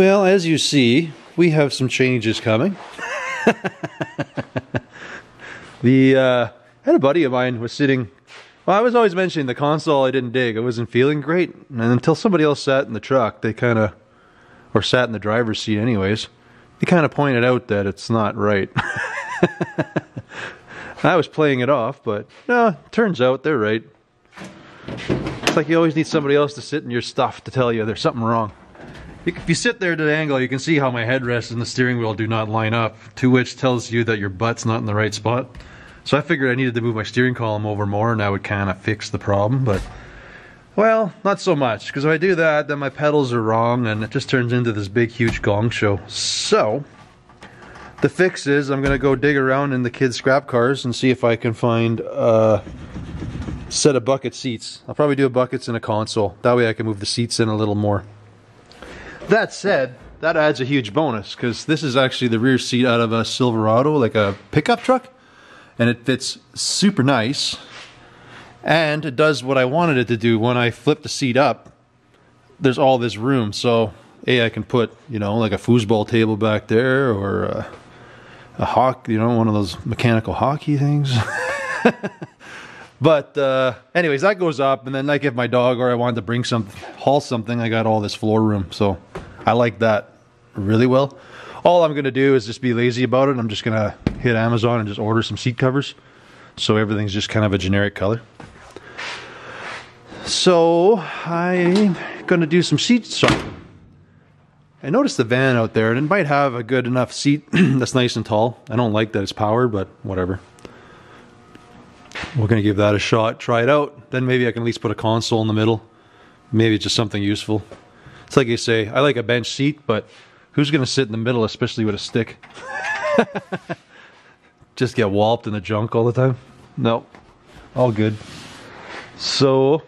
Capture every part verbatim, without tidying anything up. Well, as you see, we have some changes coming. the uh, I had a buddy of mine was sitting. Well, I was always mentioning the console I didn't dig. I wasn't feeling great, and until somebody else sat in the truck, they kind of, or sat in the driver's seat, anyways. They kind of pointed out that it's not right. I was playing it off, but no, turns out they're right. It's like you always need somebody else to sit in your stuff to tell you there's something wrong. If you sit there at an angle, you can see how my headrest and the steering wheel do not line up, to which tells you that your butt's not in the right spot. So I figured I needed to move my steering column over more and I would kind of fix the problem, but... well, not so much, because if I do that, then my pedals are wrong and it just turns into this big, huge gong show. So, the fix is I'm going to go dig around in the kids' scrap cars and see if I can find a set of bucket seats. I'll probably do a buckets and a console. That way I can move the seats in a little more. That said, that adds a huge bonus, because this is actually the rear seat out of a Silverado, like a pickup truck, and it fits super nice, and it does what I wanted it to do. When I flip the seat up, there's all this room, so A, I can put, you know, like a foosball table back there, or a, a hawk, you know, one of those mechanical hockey things. But uh, anyways, that goes up, and then like if my dog or I wanted to bring some, haul something, I got all this floor room, so I like that really well. All I'm gonna do is just be lazy about it. I'm just gonna hit Amazon and just order some seat covers, so everything's just kind of a generic color. So I'm gonna do some seat shopping. I noticed the van out there, and it might have a good enough seat that's nice and tall. I don't like that it's powered, but whatever. We're gonna give that a shot, try it out, then maybe I can at least put a console in the middle. Maybe it's just something useful. It's like you say, I like a bench seat, but who's gonna sit in the middle, especially with a stick? Just get walloped in the junk all the time? Nope. All good. So,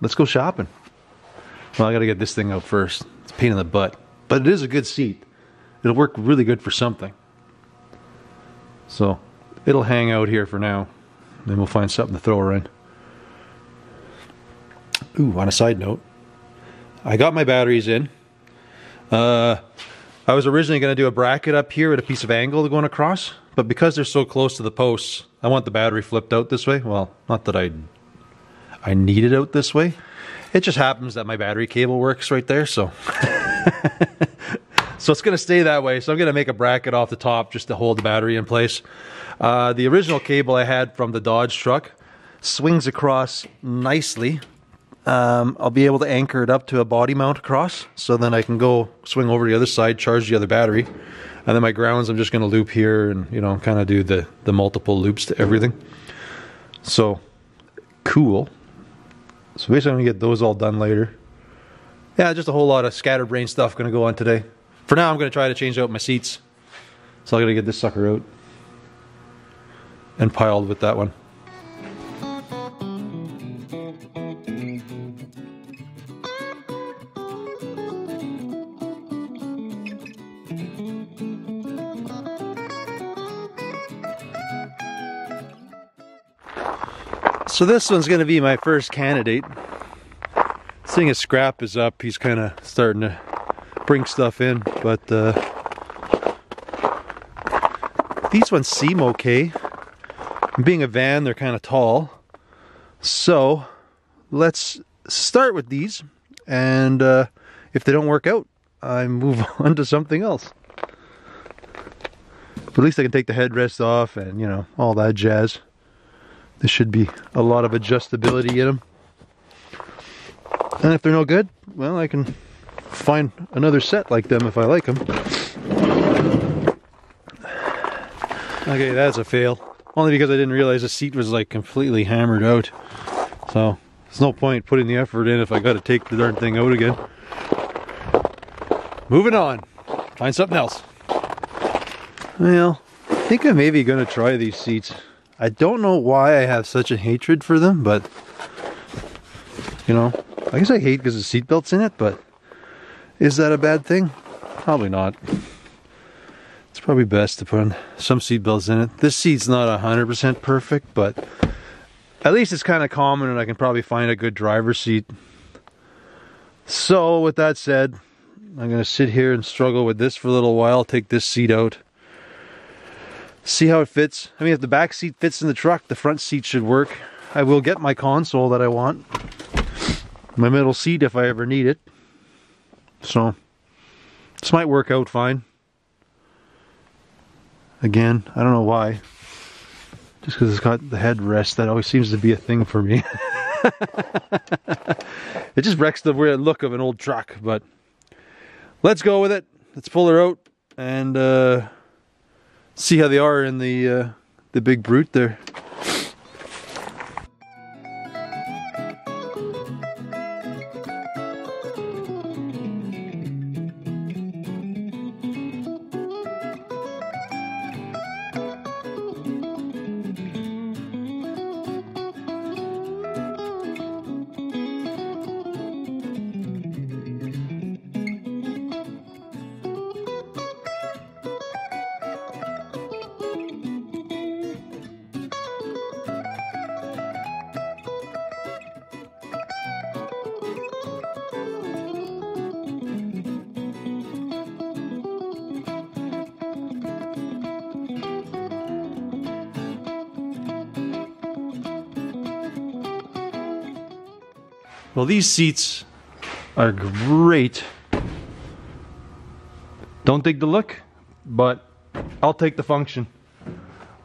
let's go shopping. Well, I gotta get this thing out first. It's a pain in the butt. But it is a good seat. It'll work really good for something. So, it'll hang out here for now. Then we'll find something to throw her in. Ooh, on a side note, I got my batteries in. Uh, I was originally going to do a bracket up here with a piece of angle going across, but because they're so close to the posts, I want the battery flipped out this way. Well, not that I I need it out this way. It just happens that my battery cable works right there, so... So it's going to stay that way, so I'm going to make a bracket off the top just to hold the battery in place. Uh, the original cable I had from the Dodge truck swings across nicely. Um, I'll be able to anchor it up to a body mount across, so then I can go swing over to the other side, charge the other battery. And then my grounds, I'm just going to loop here and, you know, kind of do the, the multiple loops to everything. So, cool. So basically I'm going to get those all done later. Yeah, just a whole lot of scatterbrain stuff going to go on today. For now, I'm going to try to change out my seats. So I'm going to get this sucker out and piled with that one. So this one's going to be my first candidate. Seeing his scrap is up, he's kind of starting to bring stuff in, but uh, these ones seem okay. Being a van, they're kind of tall, so let's start with these, and uh, if they don't work out, I move on to something else. But at least I can take the headrest off and, you know, all that jazz. There should be a lot of adjustability in them, and if they're no good, well, I can find another set like them if I like them. Okay, that's a fail. Only because I didn't realize the seat was like completely hammered out. So, there's no point putting the effort in if I gotta take the darn thing out again. Moving on. Find something else. Well, I think I'm maybe gonna try these seats. I don't know why I have such a hatred for them, but... you know, I guess I hate because the seat belt's in it, but... is that a bad thing? Probably not. It's probably best to put on some seat belts in it. This seat's not one hundred percent perfect, but at least it's kind of common and I can probably find a good driver's seat. So with that said, I'm going to sit here and struggle with this for a little while, take this seat out, see how it fits. I mean, if the back seat fits in the truck, the front seat should work. I will get my console that I want, my middle seat if I ever need it. So, this might work out fine. Again, I don't know why. Just because it's got the headrest, that always seems to be a thing for me. It just wrecks the weird look of an old truck, but let's go with it. Let's pull her out and uh, see how they are in the uh, the big brute there. Well, these seats are great. Don't dig the look, but I'll take the function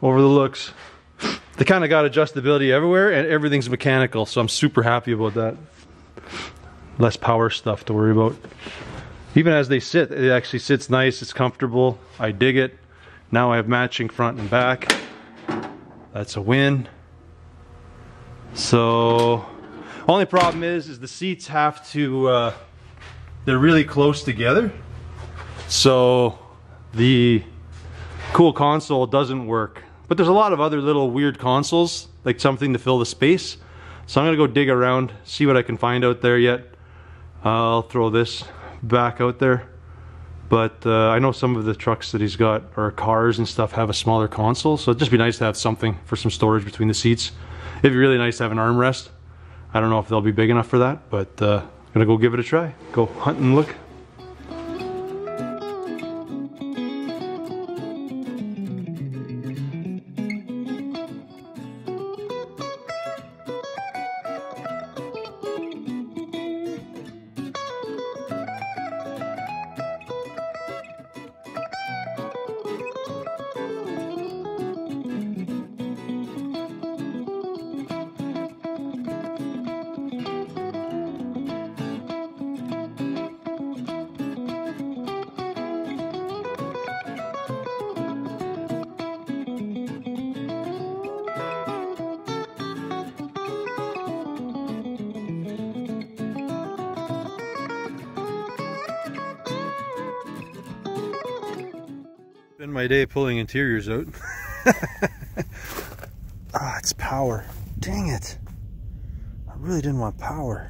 over the looks. They kind of got adjustability everywhere and everything's mechanical, so I'm super happy about that. Less power stuff to worry about. Even as they sit, it actually sits nice, it's comfortable. I dig it. Now I have matching front and back. That's a win. So... only problem is, is the seats have to, uh, they're really close together. So the cool console doesn't work. But there's a lot of other little weird consoles, like something to fill the space. So I'm gonna go dig around, see what I can find out there yet. I'll throw this back out there. But uh, I know some of the trucks that he's got, or cars and stuff, have a smaller console. So it'd just be nice to have something for some storage between the seats. It'd be really nice to have an armrest. I don't know if they'll be big enough for that, but uh, I'm gonna go give it a try. Go hunt and look. My day pulling interiors out. Ah, it's power. Dang it. I really didn't want power.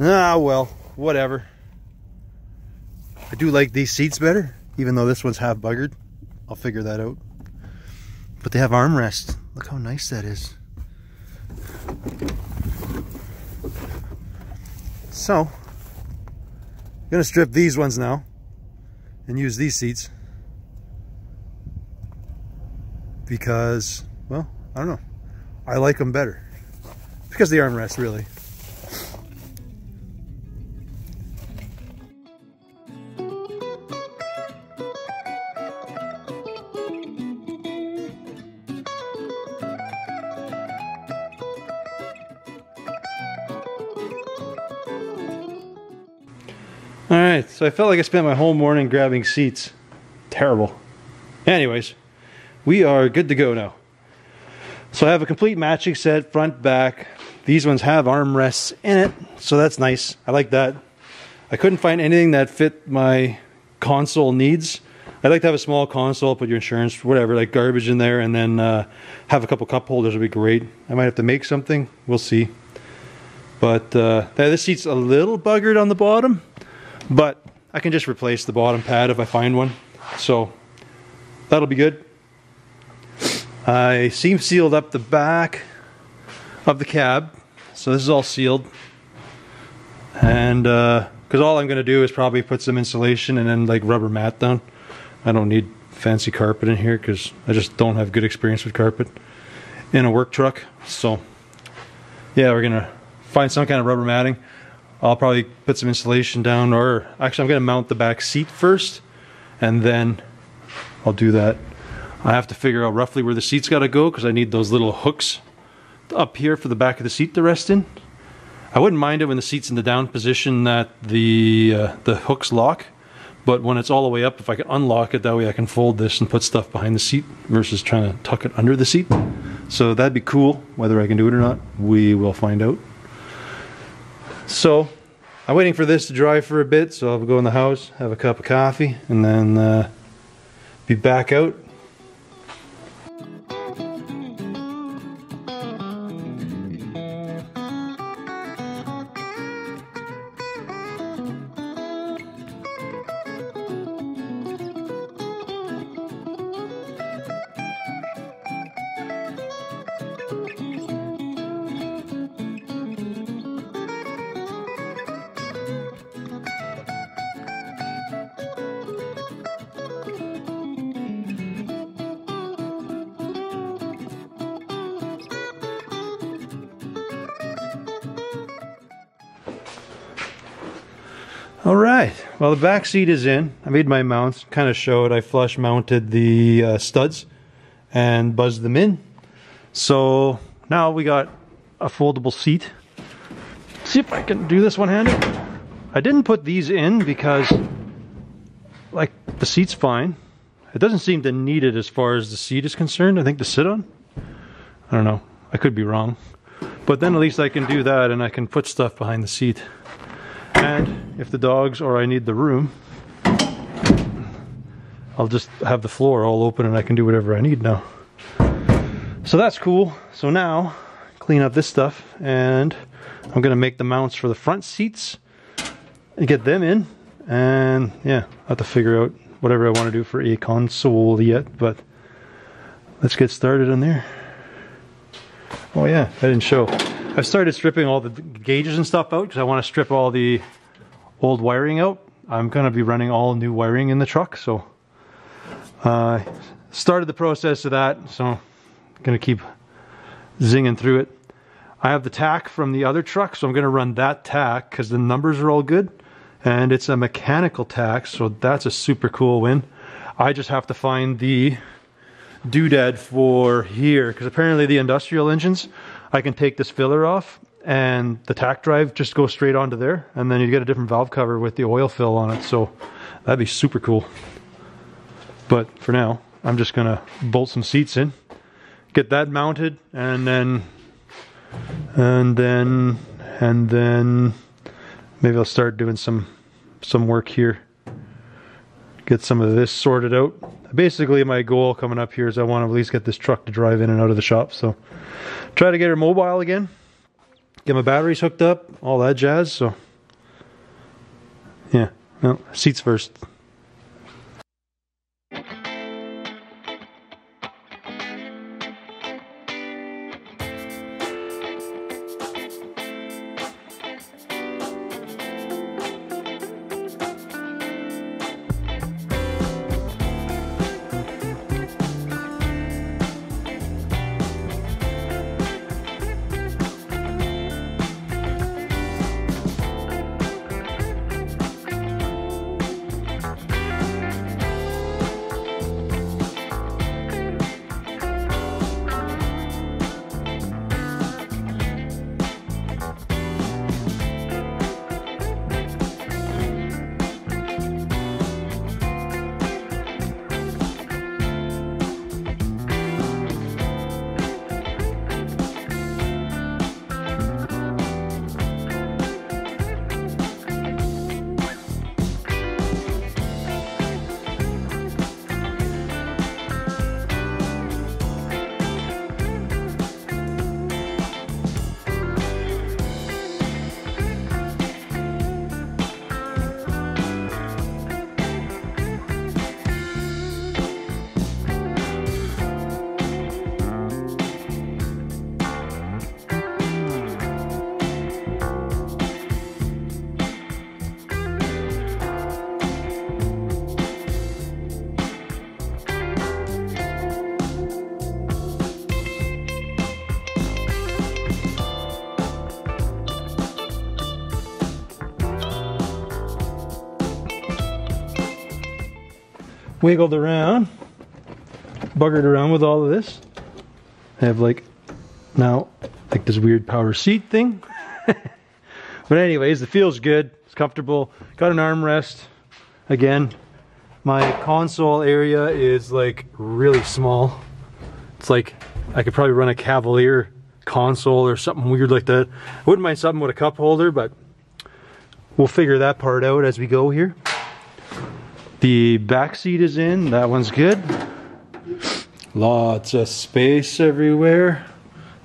Ah, well, whatever. I do like these seats better, even though this one's half buggered. I'll figure that out. But they have armrests. Look how nice that is. So, I'm gonna strip these ones now and use these seats because, well, I don't know. I like them better because the armrest, really. Alright, so I felt like I spent my whole morning grabbing seats. Terrible. Anyways, we are good to go now. So I have a complete matching set, front, back. These ones have armrests in it, so that's nice. I like that. I couldn't find anything that fit my console needs. I'd like to have a small console, put your insurance, whatever, like garbage in there, and then uh, have a couple cup holders would be great. I might have to make something, we'll see. But uh, this seat's a little buggered on the bottom. But I can just replace the bottom pad if I find one, so that'll be good. I seam sealed up the back of the cab, so this is all sealed. and uh because all I'm going to do is probably put some insulation and then like rubber mat down. I don't need fancy carpet in here because I just don't have good experience with carpet in a work truck. So yeah, we're gonna find some kind of rubber matting. I'll probably put some insulation down, or actually I'm gonna mount the back seat first and then I'll do that. I have to figure out roughly where the seat's gotta go because I need those little hooks up here for the back of the seat to rest in. I wouldn't mind it when the seat's in the down position that the uh, the hooks lock, but when it's all the way up, if I can unlock it, that way I can fold this and put stuff behind the seat versus trying to tuck it under the seat. So that'd be cool. Whether I can do it or not, we will find out. So I'm waiting for this to dry for a bit, so I'll go in the house, have a cup of coffee, and then uh, be back out. Alright, well the back seat is in. I made my mounts, kind of showed. I flush mounted the uh, studs and buzzed them in. So now we got a foldable seat. Let's see if I can do this one-handed. I didn't put these in because like the seat's fine. It doesn't seem to need it as far as the seat is concerned, I think, to sit on. I don't know, I could be wrong. But then at least I can do that and I can put stuff behind the seat. And if the dogs or I need the room, I'll just have the floor all open and I can do whatever I need now. So that's cool. So now, clean up this stuff and I'm gonna make the mounts for the front seats and get them in. And yeah, I'll have to figure out whatever I want to do for a console yet, but let's get started in there. Oh yeah, I didn't show. I've started stripping all the gauges and stuff out because I want to strip all the old wiring out. I'm going to be running all new wiring in the truck, so I uh, started the process of that, so I'm going to keep zinging through it. I have the tack from the other truck, so I'm going to run that tack because the numbers are all good, and it's a mechanical tack, so that's a super cool win. I just have to find the doodad for here because apparently the industrial engines, I can take this filler off and the tack drive just goes straight onto there, and then you get a different valve cover with the oil fill on it, so that'd be super cool. But for now, I'm just gonna bolt some seats in, get that mounted, and then and then and then maybe I'll start doing some some work here, get some of this sorted out. Basically my goal coming up here is I want to at least get this truck to drive in and out of the shop, so try to get her mobile again, get my batteries hooked up, all that jazz. So yeah, no, seats first. wiggled around, buggered around with all of this. I have like, now, like this weird power seat thing. But anyways, the feel's good, it's comfortable. Got an armrest, again. My console area is like really small. It's like, I could probably run a Cavalier console or something weird like that. I wouldn't mind something with a cup holder, but we'll figure that part out as we go here. The back seat is in, that one's good. Lots of space everywhere.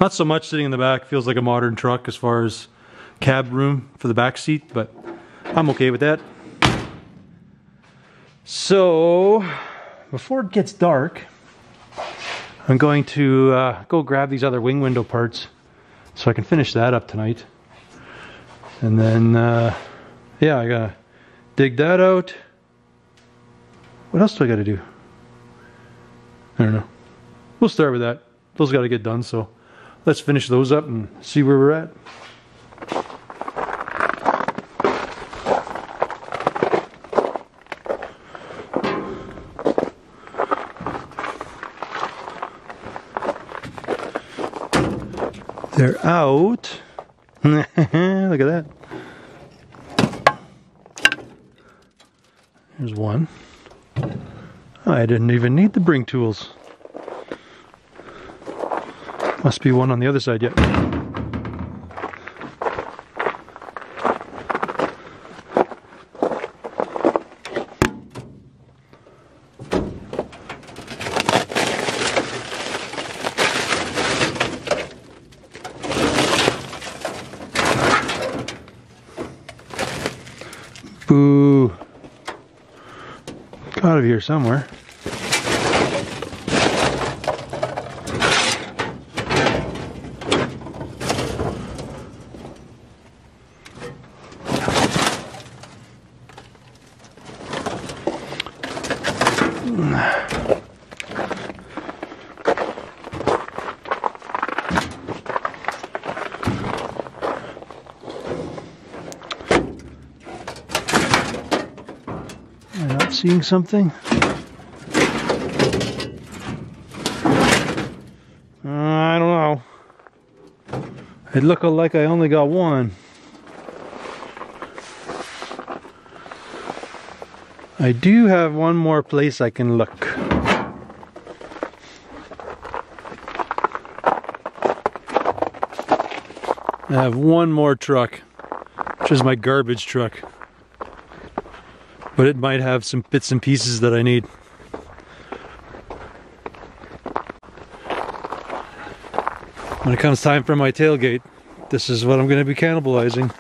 Not so much sitting in the back, feels like a modern truck as far as cab room for the back seat, but I'm okay with that. So, before it gets dark, I'm going to uh, go grab these other wing window parts so I can finish that up tonight. And then, uh, yeah, I gotta dig that out. What else do I gotta do? I don't know. We'll start with that. Those gotta get done, so let's finish those up and see where we're at. They're out. Look at that. There's one. I didn't even need the bring tools. Must be one on the other side yet. Ooh, out of here somewhere. Seeing something? Uh, I don't know. It looked like I only got one. I do have one more place I can look. I have one more truck, which is my garbage truck. But it might have some bits and pieces that I need. When it comes time for my tailgate, this is what I'm going to be cannibalizing.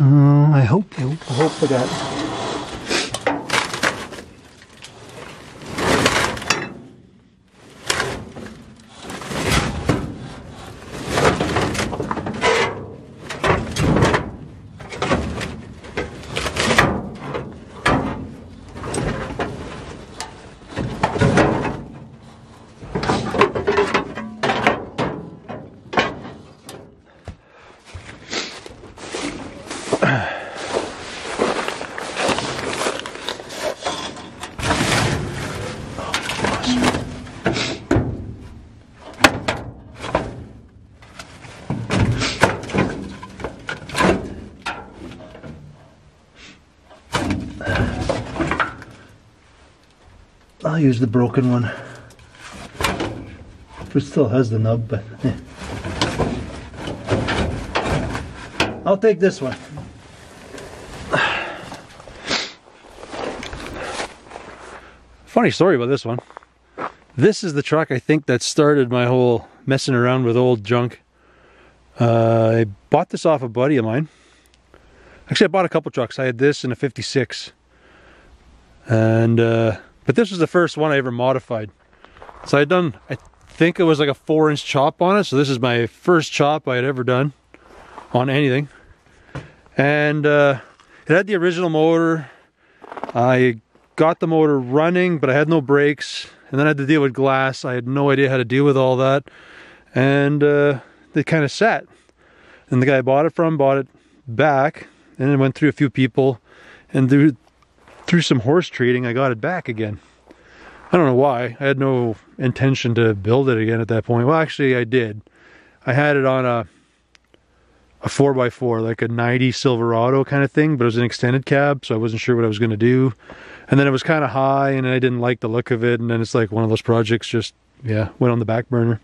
uh, I hope, I hope, I hope for that. I'll use the broken one. It still has the nub, but eh. I'll take this one. Funny story about this one. This is the truck I think that started my whole messing around with old junk. Uh, I bought this off a buddy of mine. Actually, I bought a couple trucks. I had this and a fifty-six. And, uh, but this was the first one I ever modified. So I'd done, I think it was like a four inch chop on it. So this is my first chop I had ever done on anything. And uh, it had the original motor. I got the motor running, but I had no brakes. And then I had to deal with glass. I had no idea how to deal with all that. And uh, it kind of sat. And the guy I bought it from bought it back, and it went through a few people, and through, through some horse trading, I got it back again. I don't know why. I had no intention to build it again at that point. Well, actually, I did. I had it on a a four by four, like a ninety Silverado kind of thing, but it was an extended cab, so I wasn't sure what I was going to do. And then it was kind of high, and I didn't like the look of it, and then it's like one of those projects just, yeah, went on the back burner.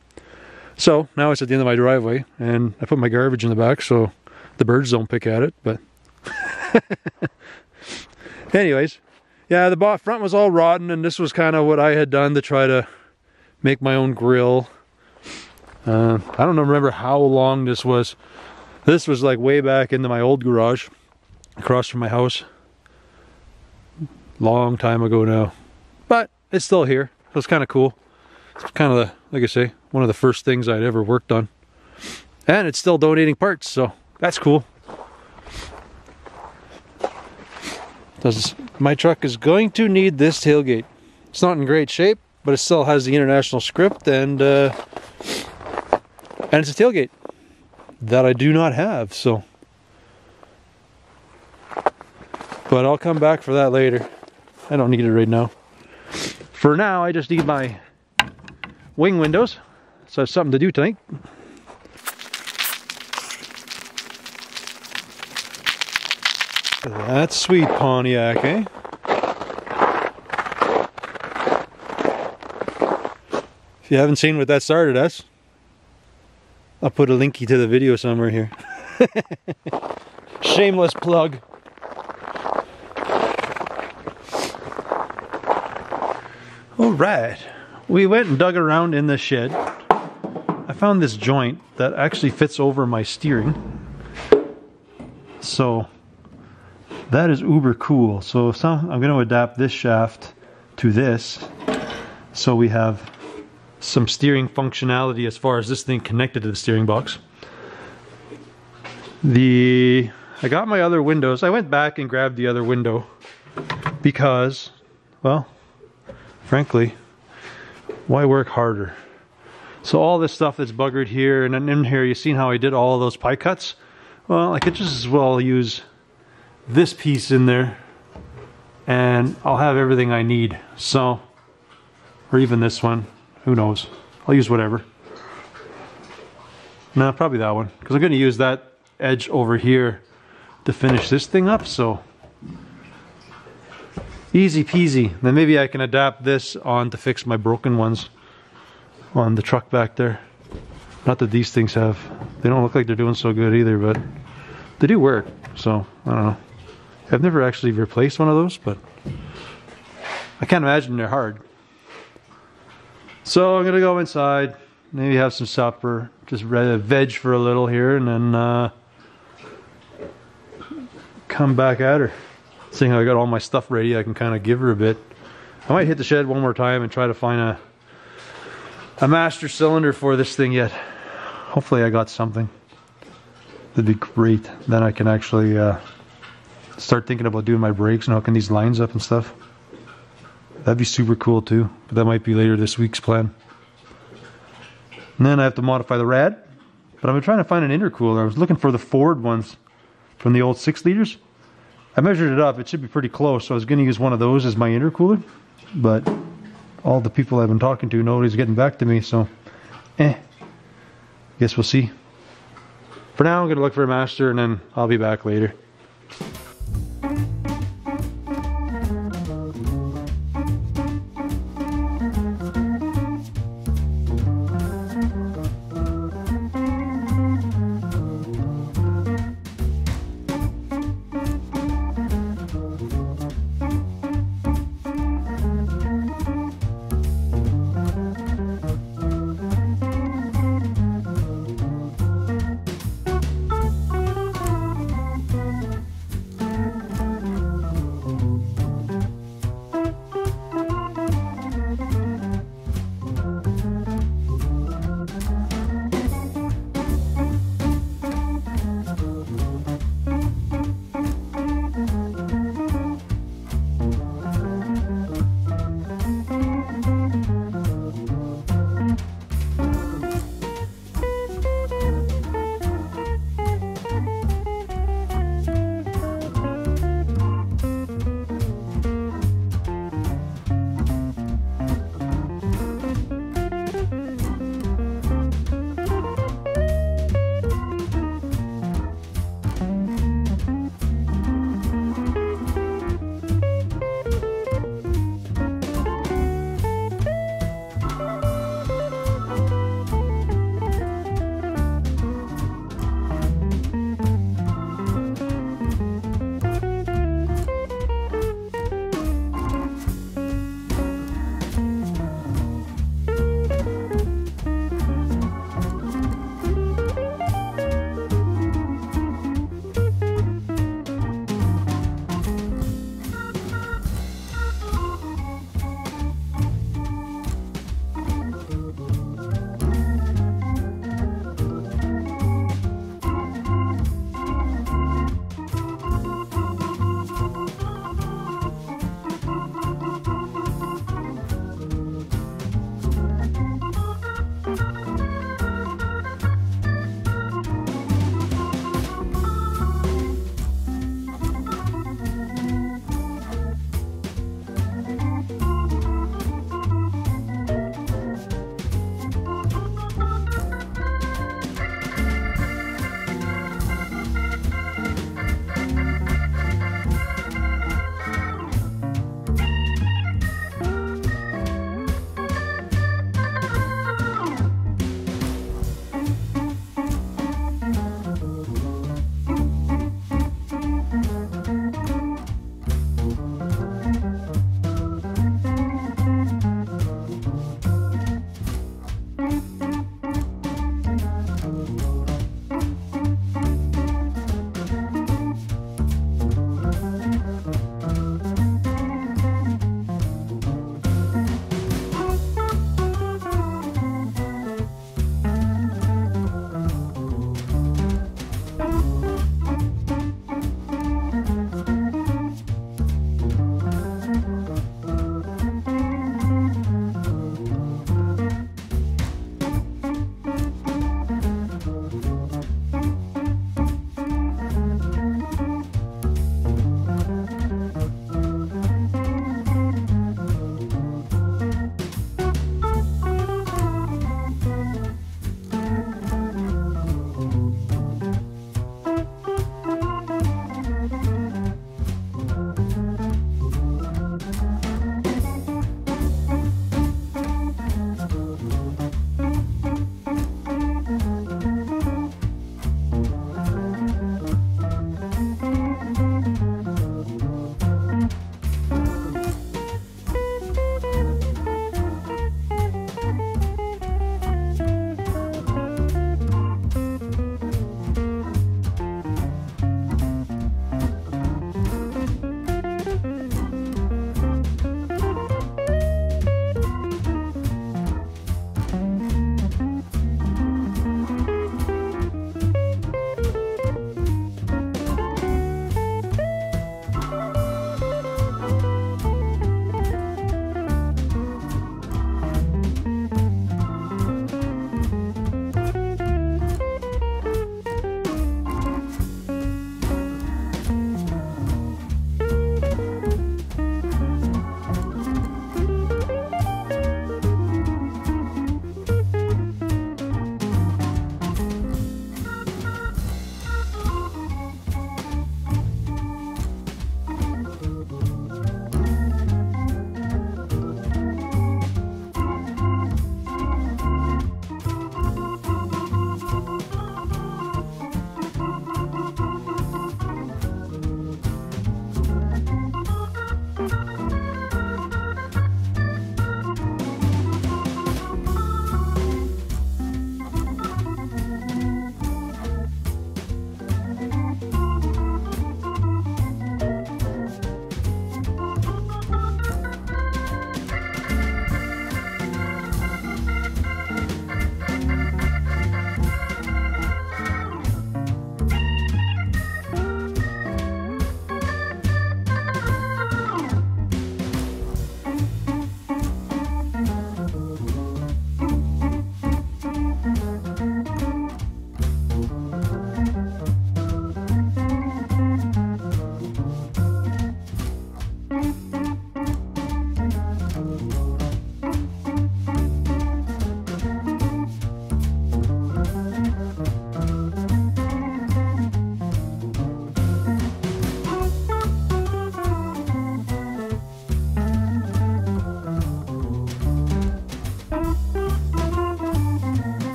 So now it's at the end of my driveway, and I put my garbage in the back, so the birds don't pick at it, but... Anyways, yeah, the front was all rotten, and this was kind of what I had done to try to make my own grill. Uh, I don't remember how long this was. This was like way back into my old garage, across from my house. Long time ago now. But it's still here, so it's kind of cool. It's kind of, the, like I say, one of the first things I'd ever worked on. And it's still donating parts, so that's cool. Does, my truck is going to need this tailgate. It's not in great shape, but it still has the International script, and uh, and it's a tailgate that I do not have, so. But I'll come back for that later. I don't need it right now. For now, I just need my wing windows, so I have something to do tonight. That's sweet Pontiac, eh? If you haven't seen what that started us, I'll put a linky to the video somewhere here. Shameless plug. Alright, we went and dug around in the shed. I found this joint that actually fits over my steering. So, that is uber cool. So some, I'm going to adapt this shaft to this. So we have some steering functionality as far as this thing connected to the steering box. The I got my other windows. I went back and grabbed the other window because, well, frankly, why work harder? So all this stuff that's buggered here and in here, you've seen how I did all of those pie cuts. Well, I could just as well use this piece in there and I'll have everything I need. So, or even this one. Who knows? I'll use whatever. Nah, probably that one. Because I'm going to use that edge over here to finish this thing up, so... Easy peasy. Then maybe I can adapt this on to fix my broken ones on the truck back there. Not that these things have... They don't look like they're doing so good either, but... They do work, so... I don't know. I've never actually replaced one of those, but... I can't imagine they're hard. So I'm gonna go inside, maybe have some supper, just veg for a little here, and then uh, come back at her. Seeing how I got all my stuff ready, I can kind of give her a bit. I might hit the shed one more time and try to find a a master cylinder for this thing yet. Hopefully I got something. That'd be great. Then I can actually uh, start thinking about doing my brakes and hooking these lines up and stuff. That'd be super cool too, but that might be later this week's plan. And then I have to modify the rad, but I've been trying to find an intercooler. I was looking for the Ford ones from the old six liters. I measured it up, it should be pretty close, so I was gonna use one of those as my intercooler, but all the people I've been talking to, nobody's getting back to me, so eh, guess we'll see. For now, I'm gonna look for a master and then I'll be back later.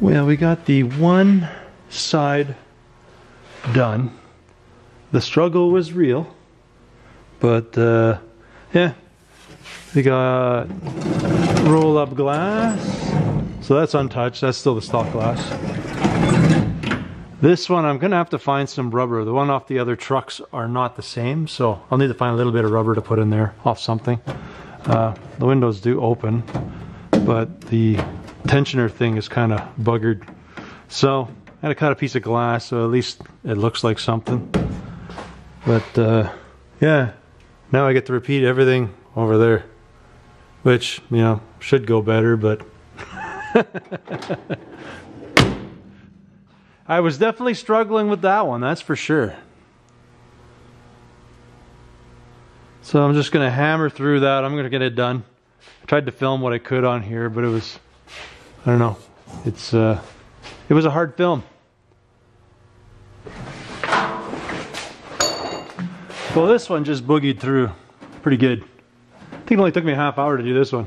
Well, we got the one side done. The struggle was real, but uh, yeah, we got roll up glass, so that's untouched, that's still the stock glass. This one I'm gonna have to find some rubber. The one off the other trucks are not the same, so I'll need to find a little bit of rubber to put in there off something. Uh, the windows do open, but the tensioner thing is kind of buggered, so I had to cut a piece of glass, so at least it looks like something. But uh, yeah, now I get to repeat everything over there, which, you know, should go better, but I was definitely struggling with that one, that's for sure. So I'm just gonna hammer through that. I'm gonna get it done. I tried to film what I could on here, but it was, I don't know, it's uh, it was a hard film. Well, this one just boogied through pretty good. I think it only took me a half hour to do this one.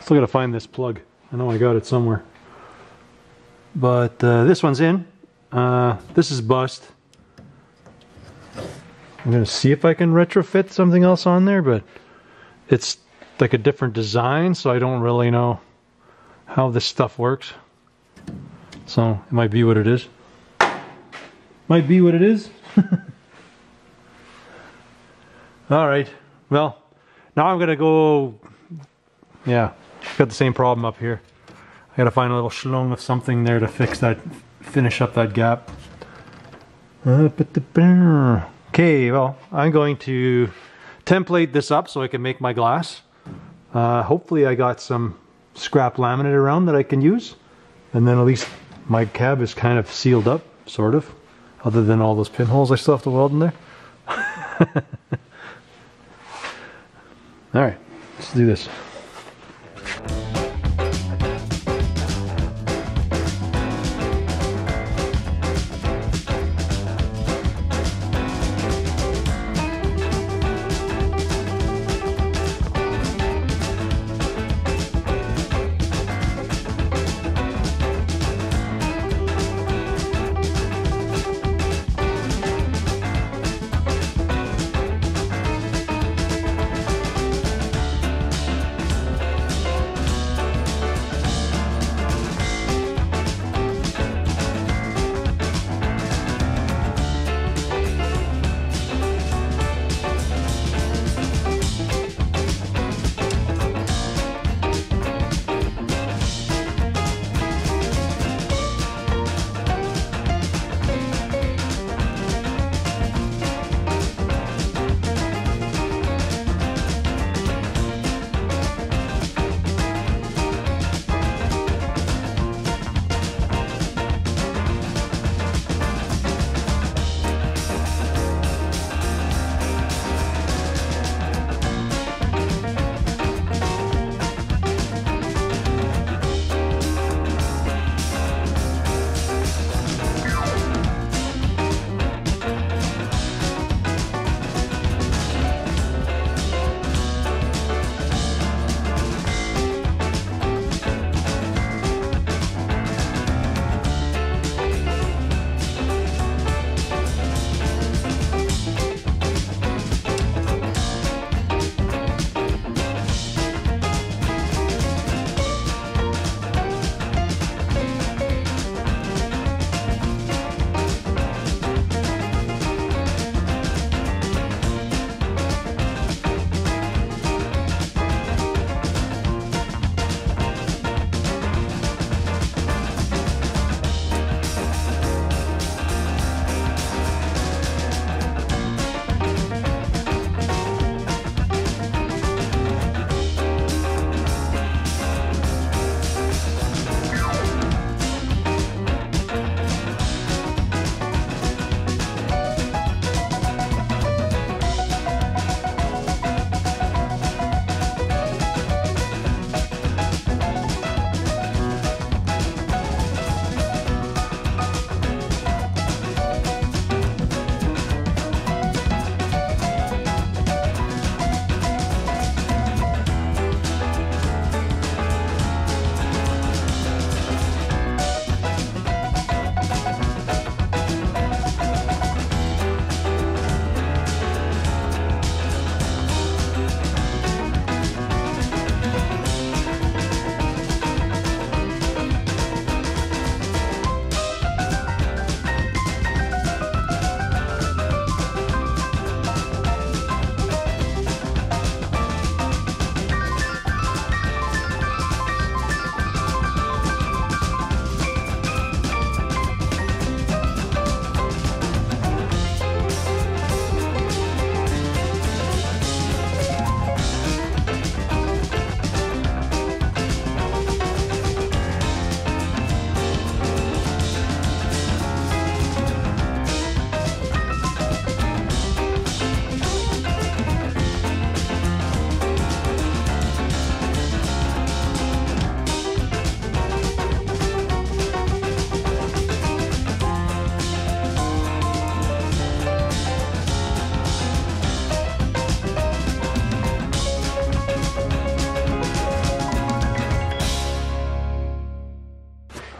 Still gotta find this plug. I know I got it somewhere. But uh, this one's in. Uh, this is bust. I'm gonna see if I can retrofit something else on there, but it's like a different design, so I don't really know how this stuff works. So it might be what it is. Might be what it is. All right, well, now I'm gonna go, yeah, got the same problem up here. I gotta find a little schlong of something there to fix that, finish up that gap. Okay, well, I'm going to template this up so I can make my glass. Uh, hopefully I got some scrap laminate around that I can use, and then at least my cab is kind of sealed up, sort of, other than all those pinholes I still have to weld in there. All right, let's do this.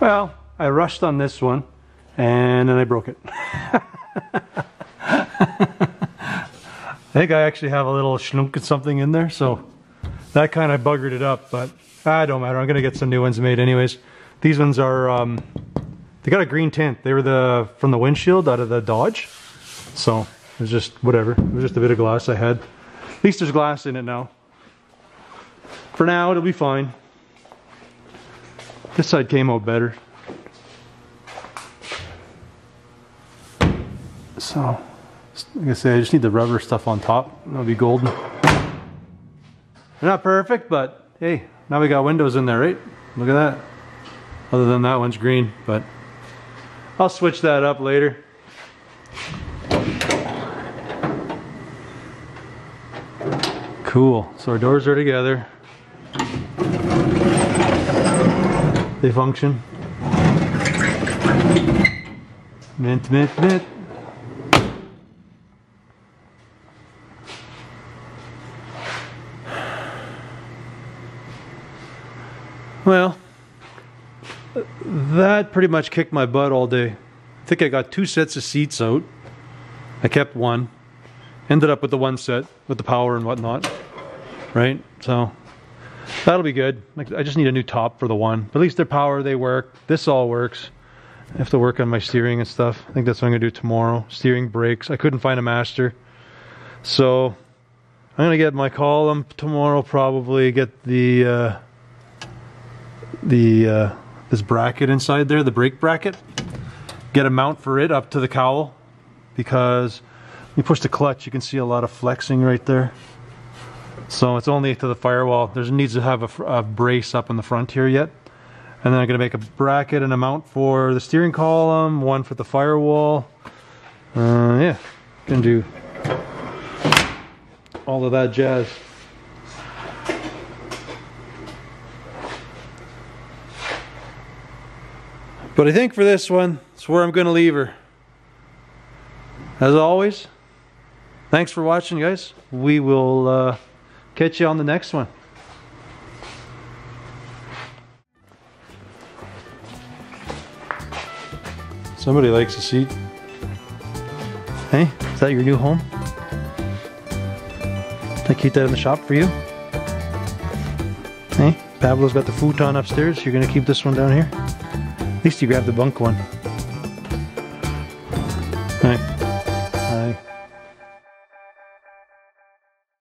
Well, I rushed on this one and then I broke it. I think I actually have a little schlunk and something in there, so that kind of buggered it up, but ah, it don't matter. I'm gonna get some new ones made anyways. These ones are um, they got a green tint. They were the from the windshield out of the Dodge, so it was just whatever. It was just a bit of glass I had. At least there's glass in it now. For now, it'll be fine. This side came out better. So, like I say, I just need the rubber stuff on top. That'll be golden. They're not perfect, but hey, now we got windows in there, right? Look at that. Other than that one's green, but I'll switch that up later. Cool, so our doors are together. They function. Mint, mint, mint. Well, that pretty much kicked my butt all day. I think I got two sets of seats out. I kept one. Ended up with the one set with the power and whatnot. Right? So that'll be good. Like, I just need a new top for the one. But at least their power, they work. This all works. I have to work on my steering and stuff. I think that's what I'm going to do tomorrow. Steering, brakes. I couldn't find a master. So I'm going to get my column tomorrow, probably get the uh, the uh, this bracket inside there, the brake bracket. Get a mount for it up to the cowl, because you push the clutch, you can see a lot of flexing right there. So it's only to the firewall. There's needs to have a, a brace up in the front here yet. And then I'm gonna make a bracket and a mount for the steering column, one for the firewall. Uh, yeah, can do all of that jazz. But I think for this one, it's where I'm gonna leave her. As always, thanks for watching, guys. We will uh, catch you on the next one. Somebody likes a seat. Hey, is that your new home? Can I keep that in the shop for you? Hey, Pablo's got the futon upstairs. You're gonna keep this one down here? At least you grabbed the bunk one. All right.